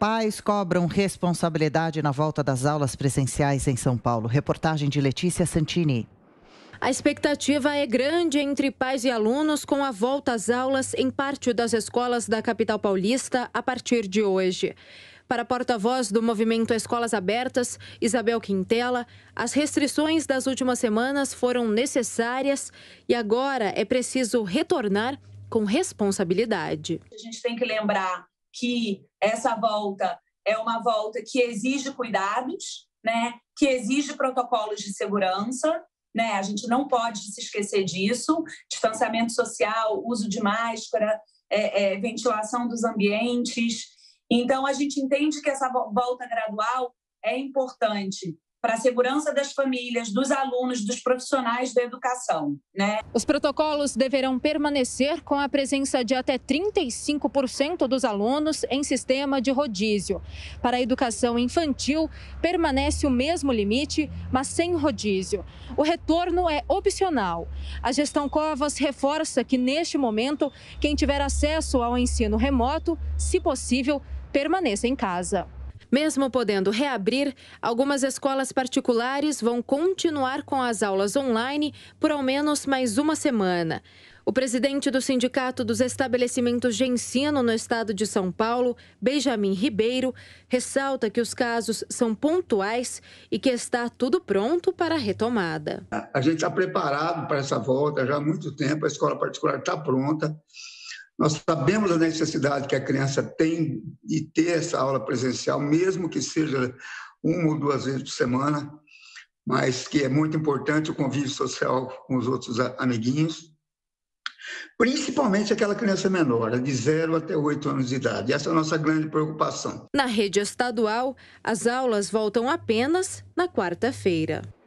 Pais cobram responsabilidade na volta das aulas presenciais em São Paulo. Reportagem de Letícia Santini. A expectativa é grande entre pais e alunos com a volta às aulas em parte das escolas da capital paulista a partir de hoje. Para a porta-voz do Movimento Escolas Abertas, Isabel Quintela, as restrições das últimas semanas foram necessárias e agora é preciso retornar com responsabilidade. A gente tem que lembrar que essa volta é uma volta que exige cuidados, né? Que exige protocolos de segurança, né? A gente não pode se esquecer disso. Distanciamento social, uso de máscara, ventilação dos ambientes. Então, a gente entende que essa volta gradual é importante para a segurança das famílias, dos alunos, dos profissionais da educação, né? Os protocolos deverão permanecer com a presença de até 35% dos alunos em sistema de rodízio. Para a educação infantil, permanece o mesmo limite, mas sem rodízio. O retorno é opcional. A gestão Covas reforça que, neste momento, quem tiver acesso ao ensino remoto, se possível, permaneça em casa. Mesmo podendo reabrir, algumas escolas particulares vão continuar com as aulas online por ao menos mais uma semana. O presidente do Sindicato dos Estabelecimentos de Ensino no estado de São Paulo, Benjamin Ribeiro, ressalta que os casos são pontuais e que está tudo pronto para a retomada. A gente está preparado para essa volta já há muito tempo, a escola particular está pronta. Nós sabemos a necessidade que a criança tem de ter essa aula presencial, mesmo que seja uma ou duas vezes por semana, mas que é muito importante o convívio social com os outros amiguinhos, principalmente aquela criança menor, de 0 até 8 anos de idade. Essa é a nossa grande preocupação. Na rede estadual, as aulas voltam apenas na quarta-feira.